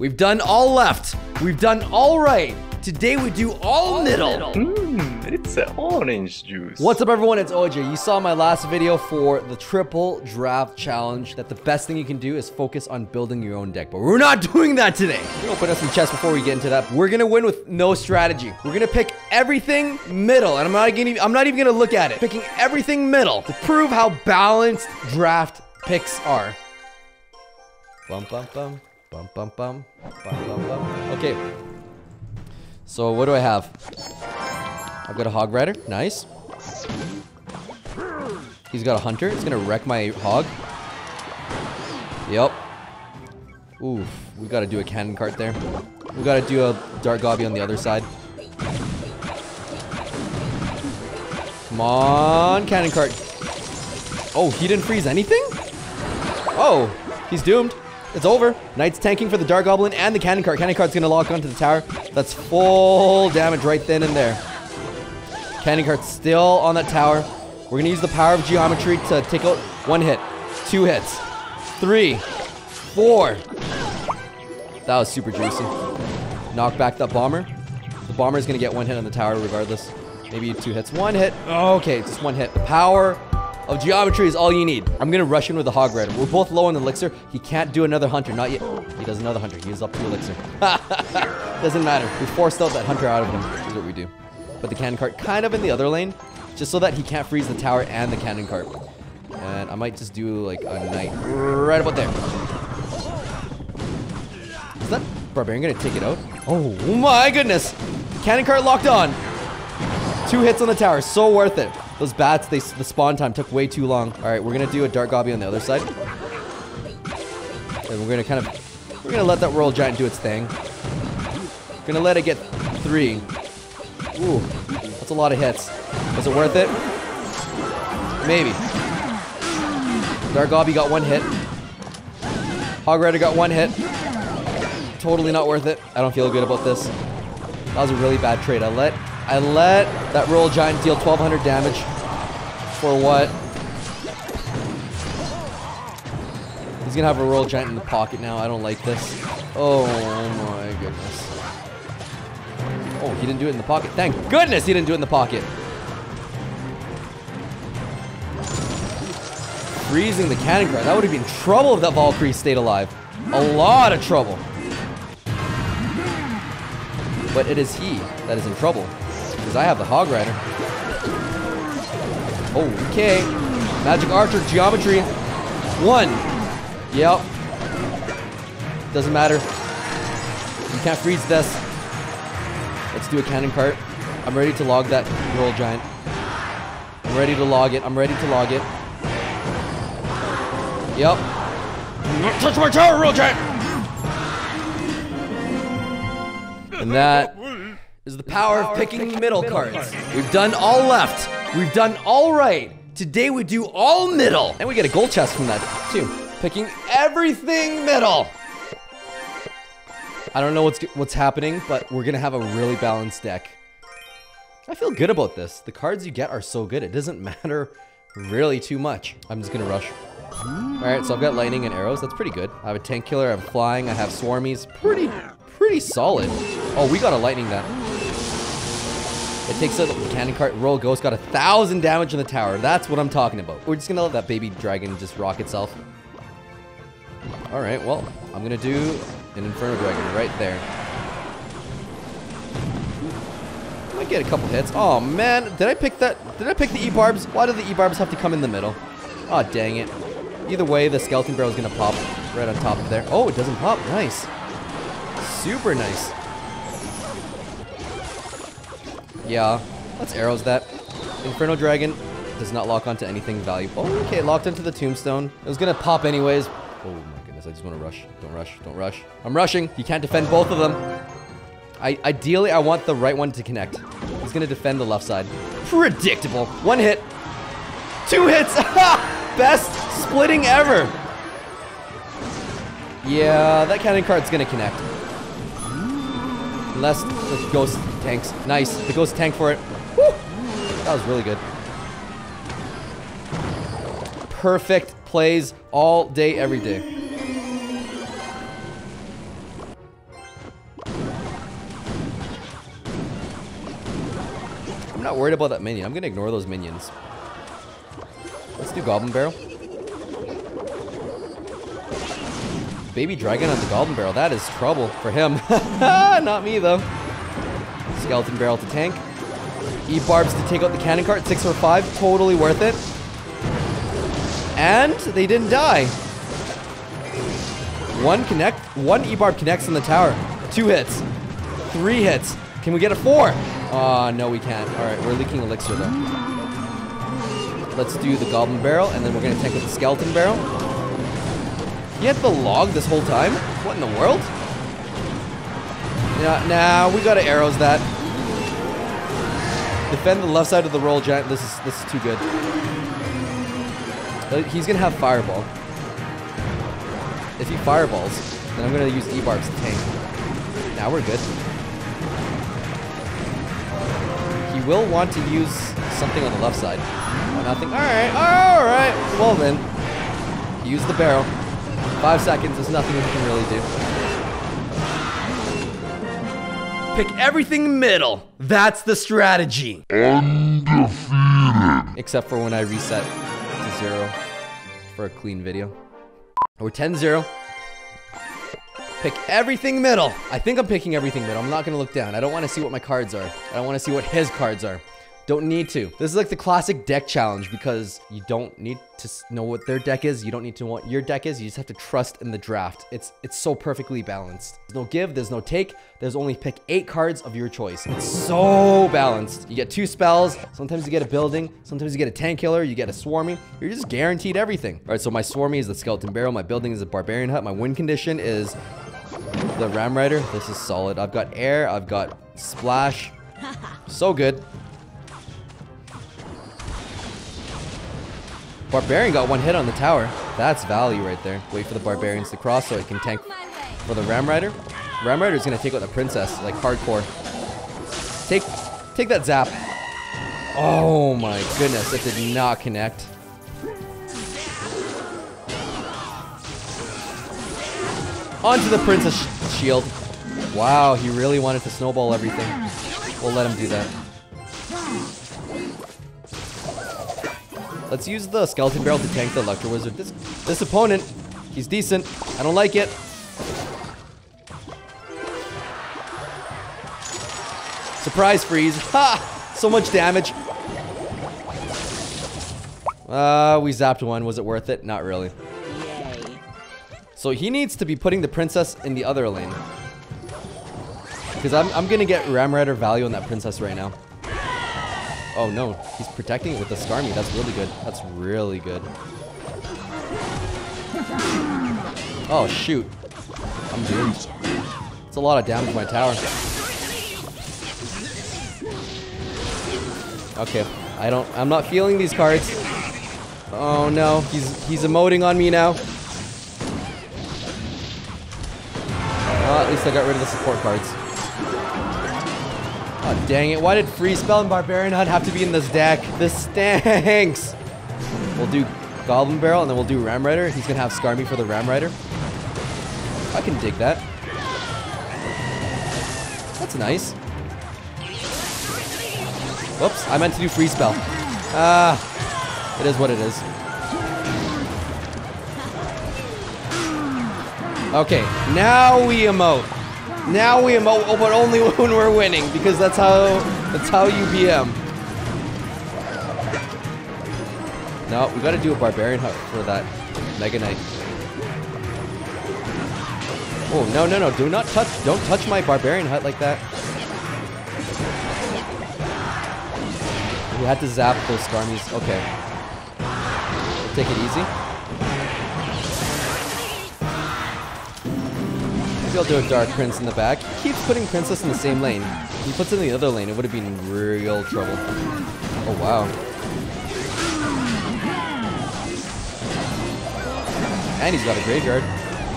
We've done all left. We've done all right. Today we do all middle. It's an orange juice. What's up, everyone? It's OJ. You saw my last video for the Triple Draft Challenge that the best thing you can do is focus on building your own deck. But we're not doing that today. We're going to open up some chests before we get into that. We're going to win with no strategy. We're going to pick everything middle. And I'm not even going to look at it. Picking everything middle to prove how balanced draft picks are. Bum, bum, bum. Bum, bum, bum. Bum, bum, bum. Okay. So what do I have? I've got a hog rider. Nice. He's got a hunter. It's going to wreck my hog. Yep. Oof. We got to do a cannon cart there. We got to do a dark gobby on the other side. Come on, cannon cart. Oh, he didn't freeze anything? Oh, he's doomed. It's over. Knight's tanking for the Dark Goblin and the Cannon Cart. Cannon Cart's going to lock onto the tower. That's full damage right then and there. Cannon Cart's still on that tower. We're going to use the power of geometry to take out one hit, two hits, three, four. That was super juicy. Knock back that bomber. The bomber's going to get one hit on the tower regardless. Maybe two hits. One hit. Okay, just one hit. The power of geometry is all you need. I'm gonna rush in with the hog rider. We're both low on the elixir. He can't do another hunter, not yet. He does another hunter, he is up to elixir. Doesn't matter, we forced out that hunter out of him, is what we do. Put the cannon cart kind of in the other lane, just so that he can't freeze the tower and the cannon cart. And I might just do like a knight right about there. Is that barbarian gonna take it out? Oh my goodness! Cannon cart locked on. Two hits on the tower, so worth it. Those bats, the spawn time took way too long. All right, we're gonna do a Dark Gobby on the other side. And we're gonna let that World Giant do its thing. We're gonna let it get three. Ooh, that's a lot of hits. Was it worth it? Maybe. Dark Gobby got one hit. Hog Rider got one hit. Totally not worth it. I don't feel good about this. That was a really bad trade. I let that Royal Giant deal 1,200 damage for what? He's gonna have a Royal Giant in the pocket now. I don't like this. Oh my goodness. Oh, he didn't do it in the pocket. Thank goodness he didn't do it in the pocket. Freezing the cannon cart. That would have been trouble if that Valkyrie stayed alive. A lot of trouble. But it is he that is in trouble. Because I have the hog rider. Okay. Magic archer geometry. One. Yep. Doesn't matter. You can't freeze this. Let's do a cannon cart. I'm ready to log that royal giant. I'm ready to log it. I'm ready to log it. Yep. Touch my tower, royal giant! And that is the power of picking middle cards. We've done all left. We've done all right. Today we do all middle. And we get a gold chest from that too. Picking everything middle. I don't know what's happening, but we're gonna have a really balanced deck. I feel good about this. The cards you get are so good. It doesn't matter really too much. I'm just gonna rush. All right, so I've got lightning and arrows. That's pretty good. I have a tank killer. I'm flying. I have swarmies. Pretty solid. Oh, we got a lightning that. It takes out the cannon cart. Royal Ghost got 1,000 damage on the tower. That's what I'm talking about. We're just gonna let that baby dragon just rock itself. All right, well, I'm gonna do an Inferno Dragon right there. Might get a couple hits. Oh man, did I pick the E-Barbs? Why do the E-Barbs have to come in the middle? Oh, dang it. Either way, the skeleton barrel's gonna pop right on top of there. Oh, it doesn't pop, nice. Super nice. Yeah, let's arrows that. Inferno Dragon does not lock onto anything valuable. Okay, locked into the tombstone. It was gonna pop anyways. Oh my goodness, I just wanna rush. Don't rush, don't rush. I'm rushing, you can't defend both of them. Ideally, I want the right one to connect. He's gonna defend the left side. Predictable, one hit. Two hits, best splitting ever. Yeah, that cannon cart's gonna connect. Unless the ghost tanks. Nice. The ghost tanked for it. Woo! That was really good. Perfect plays all day, every day. not worried about that minion. I'm going to ignore those minions. Let's do Goblin Barrel. Baby Dragon on the Goblin Barrel. That is trouble for him. Not me, though. Skeleton Barrel to tank. E-Barbs to take out the Cannon Cart. 6 for 5. Totally worth it. And they didn't die. One E-Barb connects on the tower. 2 hits. 3 hits. Can we get a 4? Oh, no, we can't. All right, we're leaking Elixir, though. Let's do the Goblin Barrel, and then we're going to tank with the Skeleton Barrel. You had the log this whole time? What in the world? Nah, we got to arrows that. Defend the left side of the roll, Giant. This is too good. He's going to have Fireball. If he fireballs, then I'm going to use E-Barbs to tank. Now we're good. He will want to use something on the left side. Nothing. All right. Well then, use the barrel. 5 seconds, there's nothing we can really do. Pick everything in the middle. That's the strategy. Undefeated. Except for when I reset to 0 for a clean video. We're 10-0. Pick everything middle. I think I'm picking everything middle. I'm not going to look down. I don't want to see what my cards are. I don't want to see what his cards are. Don't need to. This is like the classic deck challenge because you don't need to know what their deck is. You don't need to know what your deck is. You just have to trust in the draft. It's so perfectly balanced. There's no give. There's no take. There's only pick 8 cards of your choice. It's so balanced. You get 2 spells. Sometimes you get a building. Sometimes you get a tank killer. You get a swarmy. You're just guaranteed everything. All right, so my swarmy is the Skeleton Barrel. My building is a Barbarian Hut. My win condition is the Ram Rider. This is solid. I've got air. I've got splash. So good. Barbarian got 1 hit on the tower. That's value right there. Wait for the Barbarians to cross so it can tank for the Ram Rider. Ram Rider's going to take out the Princess, like hardcore. Take that zap. Oh my goodness, it did not connect. Onto the Princess shield. Wow, he really wanted to snowball everything. We'll let him do that. Let's use the Skeleton Barrel to tank the Electro Wizard. This opponent, he's decent. I don't like it. Surprise freeze. Ha! So much damage. We zapped 1. Was it worth it? Not really. So he needs to be putting the Princess in the other lane. Because I'm going to get Ram Rider value on that Princess right now. Oh no, he's protecting it with the Skarmy. That's really good. That's really good. Oh shoot. I'm doomed. It's a lot of damage to my tower. Okay, I'm not feeling these cards. Oh no, he's emoting on me now. Well, at least I got rid of the support cards. Oh, dang it. Why did Free Spell and Barbarian Hut have to be in this deck? This stinks. We'll do Goblin Barrel and then we'll do Ram Rider. He's going to have Skarmy for the Ram Rider. I can dig that. That's nice. Whoops. I meant to do Free Spell. It is what it is. Okay. Now we emote. Now we emote, but only when we're winning, because that's how you BM. No, we gotta do a Barbarian Hut for that Mega Knight. Oh no! Don't touch my Barbarian Hut like that. We had to zap those Skarmies. Okay, we'll take it easy. I'll do a Dark Prince in the back. He keeps putting Princess in the same lane. If he puts it in the other lane, it would have been real trouble. Oh, wow. And he's got a graveyard.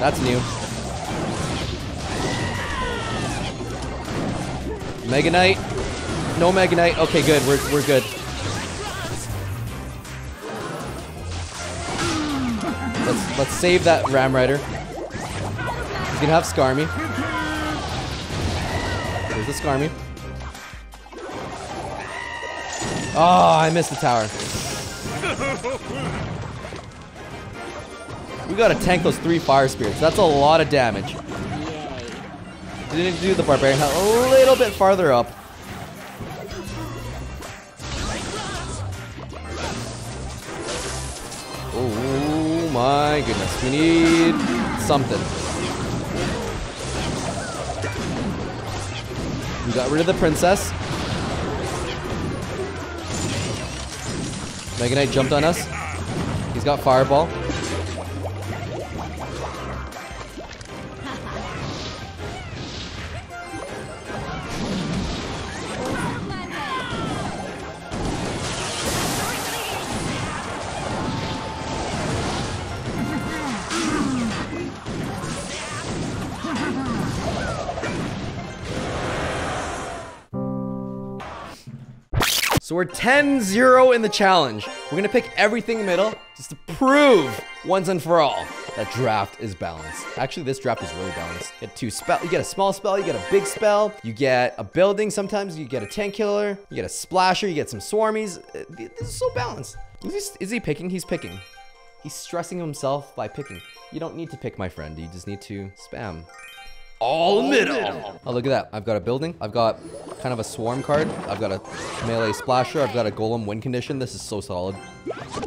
That's new. Mega Knight. No Mega Knight. Okay, good. We're good. Let's save that Ram Rider. He's gonna have Skarmy. There's the Skarmy. Oh, I missed the tower. We gotta tank those 3 fire spirits. That's a lot of damage. Didn't do the barbarian hunt. A little bit farther up. Oh my goodness. We need something. We got rid of the princess. Mega Knight jumped on us. He's got fireball. So we're 10-0 in the challenge. We're gonna pick everything middle just to prove once and for all that draft is balanced. Actually, this draft is really balanced. You get 2 spell, you get a small spell, you get a big spell, you get a building sometimes, you get a tank killer, you get a splasher, you get some swarmies. This is so balanced. Is he picking? He's picking. He's stressing himself by picking. You don't need to pick, my friend. You just need to spam. All middle. Oh, look at that. I've got a building. I've got kind of a swarm card. I've got a melee splasher. I've got a golem win condition. This is so solid. I'm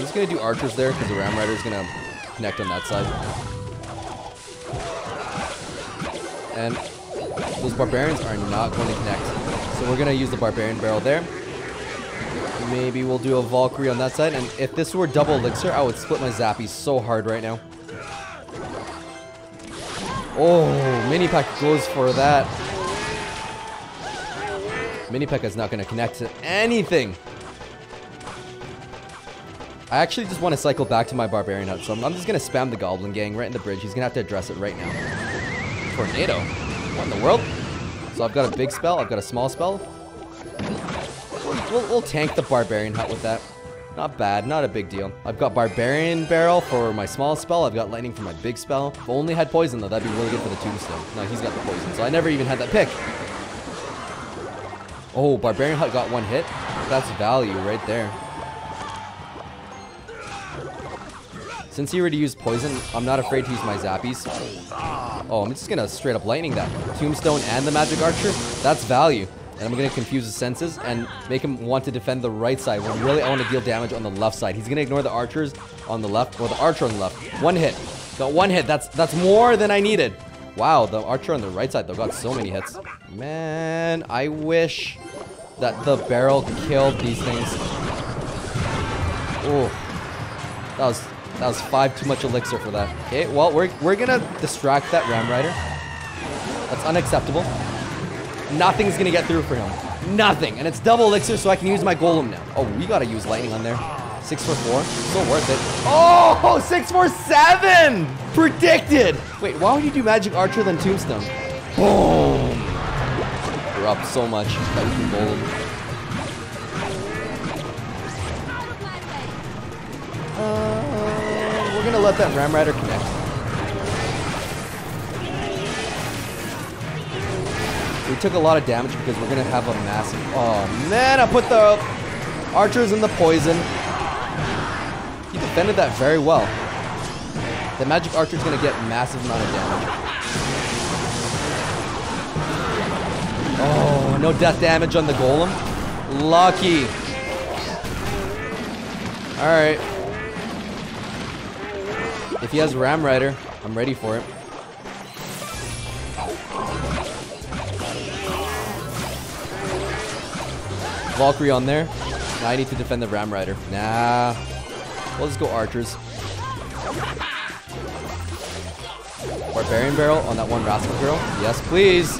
just going to do archers there because the Ram Rider is going to connect on that side. And those barbarians are not going to connect. So we're going to use the barbarian barrel there. Maybe we'll do a Valkyrie on that side. And if this were double elixir, I would split my zappies so hard right now. Oh, Minipack goes for that. Minipack is not going to connect to anything. I actually just want to cycle back to my Barbarian Hut. So I'm just going to spam the Goblin Gang right in the bridge. He's going to have to address it right now. Tornado. What in the world? So I've got a big spell. I've got a small spell. We'll tank the Barbarian Hut with that. Not bad, not a big deal. I've got Barbarian Barrel for my small spell. I've got Lightning for my big spell. If I only had Poison, though, that'd be really good for the Tombstone. No, he's got the Poison, so I never even had that pick. Oh, Barbarian Hut got 1 hit. That's value right there. Since he already used Poison, I'm not afraid to use my Zappies. Oh, I'm just gonna straight up Lightning that. Tombstone and the Magic Archer, that's value. And I'm going to confuse his senses and make him want to defend the right side when really I want to deal damage on the left side. He's going to ignore the archers on the left, or the archer on the left. 1 hit. Got 1 hit. That's more than I needed. Wow, the archer on the right side, though, got so many hits. Man, I wish that the barrel killed these things. Oh, that was 5 too much elixir for that. Okay, well, we're going to distract that Ram Rider. That's unacceptable. Nothing's gonna get through for him. Nothing. And it's double elixir, so I can use my golem now. Oh, we gotta use lightning on there. 6 for 4. Still worth it. Oh, 6 for 7! Predicted! Wait, why would you do magic archer then tombstone? Boom! We're up so much that we can golem. We're gonna let that Ram Rider connect. We took a lot of damage because we're going to have a massive... Oh, man, I put the archers in the poison. He defended that very well. The magic archer is going to get a massive amount of damage. Oh, no death damage on the golem. Lucky. All right. If he has Ram Rider, I'm ready for it. Valkyrie on there. Now I need to defend the Ram Rider. Nah. We'll just go archers. Barbarian barrel on that one rascal girl. Yes, please.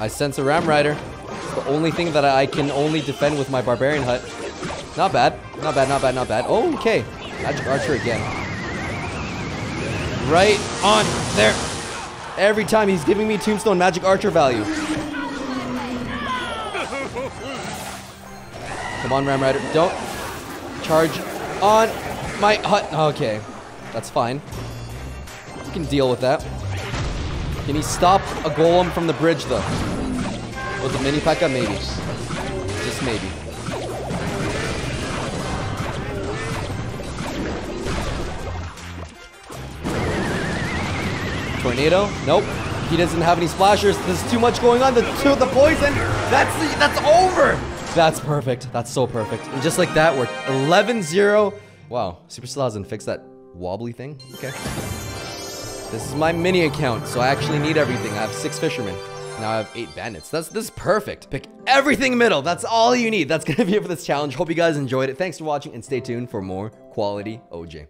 I sense a Ram Rider. It's the only thing that I can only defend with my Barbarian Hut. Not bad. Not bad, not bad, not bad. Oh, okay. Magic Archer again. Right on there. Every time he's giving me Tombstone Magic Archer value. Come on, Ram Rider. Don't charge on my hut. Okay. That's fine. He can deal with that. Can he stop a golem from the bridge, though? With a mini P.E.K.K.A? Maybe. Just maybe. Tornado? Nope. He doesn't have any splashers. There's too much going on. The poison. That's over. That's perfect. That's so perfect. And just like that, we're 11-0. Wow. Supercell hasn't fixed that wobbly thing. Okay. This is my mini account, so I actually need everything. I have 6 fishermen. Now I have 8 bandits. This is perfect. Pick everything middle. That's all you need. That's gonna be it for this challenge. Hope you guys enjoyed it. Thanks for watching and stay tuned for more quality OJ.